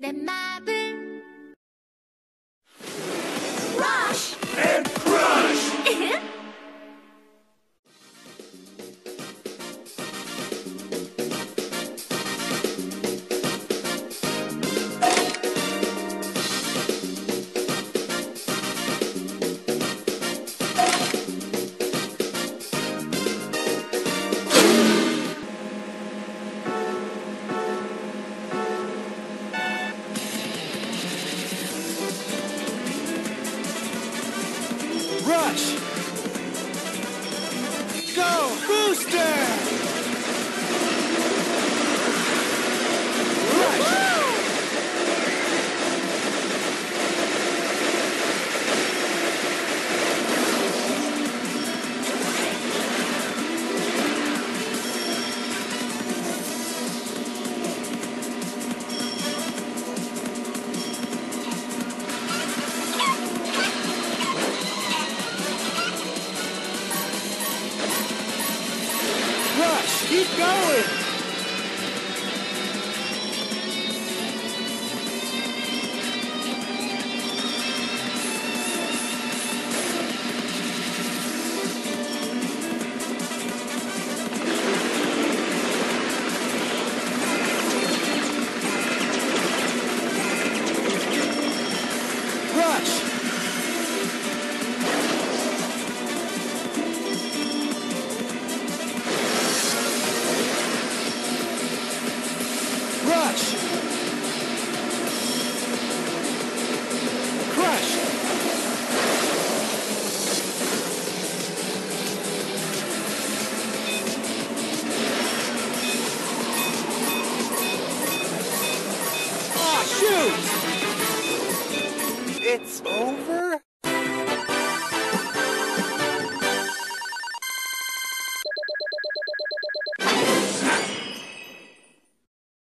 the marble. Rush and Krush! Rush! Go, Booster! Keep going! Rush! It's over?